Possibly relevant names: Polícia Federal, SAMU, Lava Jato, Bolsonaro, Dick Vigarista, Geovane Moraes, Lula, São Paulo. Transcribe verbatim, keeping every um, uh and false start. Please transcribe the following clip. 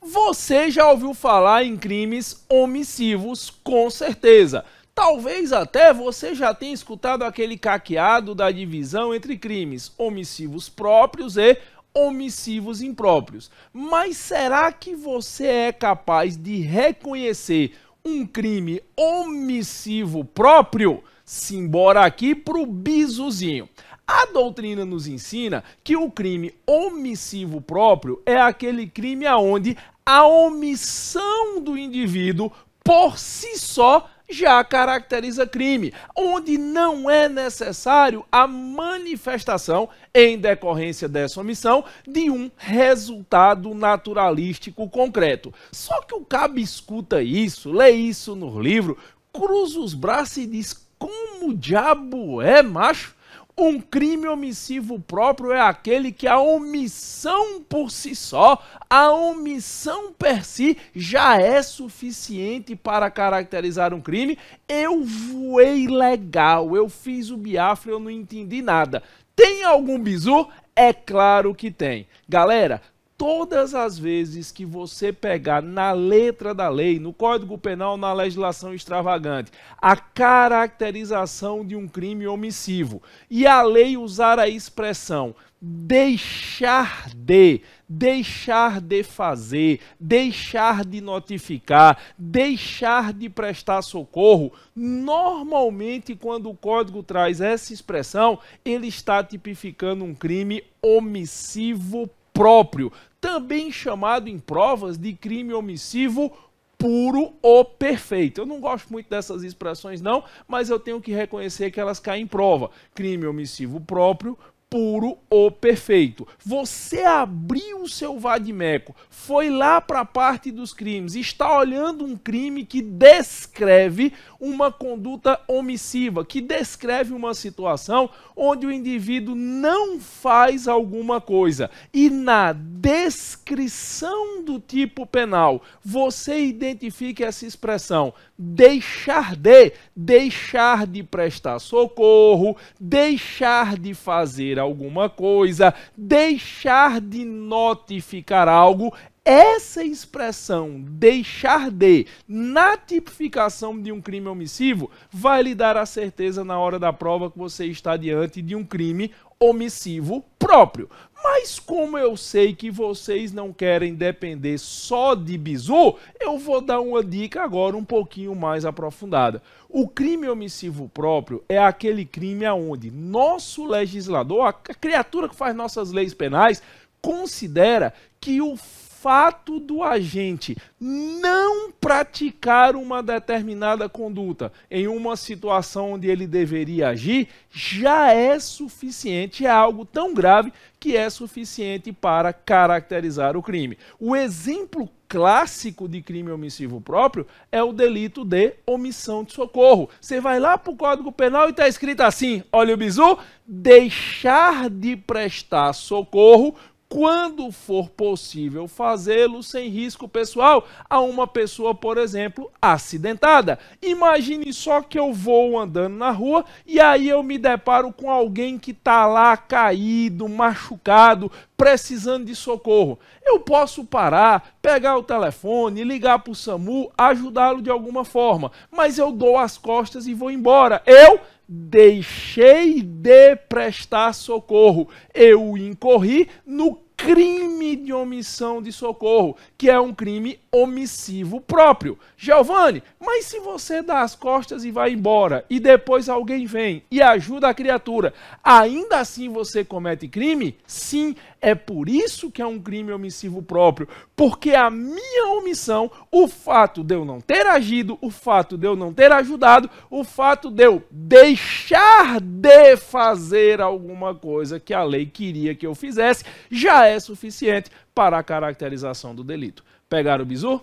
Você já ouviu falar em crimes omissivos, com certeza. Talvez até você já tenha escutado aquele caqueado da divisão entre crimes omissivos próprios e omissivos impróprios. Mas será que você é capaz de reconhecer um crime omissivo próprio? Simbora aqui pro bizuzinho. A doutrina nos ensina que o crime omissivo próprio é aquele crime aonde a omissão do indivíduo por si só já caracteriza crime, onde não é necessário a manifestação, em decorrência dessa omissão, de um resultado naturalístico concreto. Só que o cabo escuta isso, lê isso no livro, cruza os braços e diz: como diabo é, macho? Um crime omissivo próprio é aquele que a omissão por si só, a omissão per si, já é suficiente para caracterizar um crime. Eu voei legal, eu fiz o biafra, eu não entendi nada. Tem algum bizu? É claro que tem. Galera, todas as vezes que você pegar na letra da lei, no Código Penal, na legislação extravagante, a caracterização de um crime omissivo e a lei usar a expressão deixar de, deixar de fazer, deixar de notificar, deixar de prestar socorro, normalmente quando o código traz essa expressão, ele está tipificando um crime omissivo próprio, também chamado em provas de crime omissivo puro ou perfeito. Eu não gosto muito dessas expressões não, mas eu tenho que reconhecer que elas caem em prova. Crime omissivo próprio, puro ou perfeito. Você abriu o seu vadimeco, foi lá para a parte dos crimes, está olhando um crime que descreve uma conduta omissiva, que descreve uma situação onde o indivíduo não faz alguma coisa. E na descrição do tipo penal, você identifica essa expressão: deixar de, deixar de prestar socorro, deixar de fazer alguma coisa, deixar de notificar algo. Essa expressão, deixar de, na tipificação de um crime omissivo, vai lhe dar a certeza na hora da prova que você está diante de um crime omissivo próprio. Mas como eu sei que vocês não querem depender só de bizu, eu vou dar uma dica agora um pouquinho mais aprofundada. O crime omissivo próprio é aquele crime aonde nosso legislador, a criatura que faz nossas leis penais, considera que o fato do agente não praticar uma determinada conduta em uma situação onde ele deveria agir já é suficiente, é algo tão grave que é suficiente para caracterizar o crime. O exemplo clássico de crime omissivo próprio é o delito de omissão de socorro. Você vai lá para o Código Penal e está escrito assim, olha o bizu: deixar de prestar socorro quando for possível fazê-lo sem risco pessoal a uma pessoa, por exemplo, acidentada. Imagine só que eu vou andando na rua e aí eu me deparo com alguém que está lá caído, machucado, precisando de socorro. Eu posso parar, pegar o telefone, ligar para o SAMU, ajudá-lo de alguma forma, mas eu dou as costas e vou embora. Eu deixei de prestar socorro, eu incorri no crime de omissão de socorro, que é um crime omissivo próprio. Geovane, mas se você dá as costas e vai embora, e depois alguém vem e ajuda a criatura, ainda assim você comete crime? Sim, é por isso que é um crime omissivo próprio, porque a minha omissão, o fato de eu não ter agido, o fato de eu não ter ajudado, o fato de eu deixar de fazer alguma coisa que a lei queria que eu fizesse, já é suficiente para a caracterização do delito. Pegaram o bizu?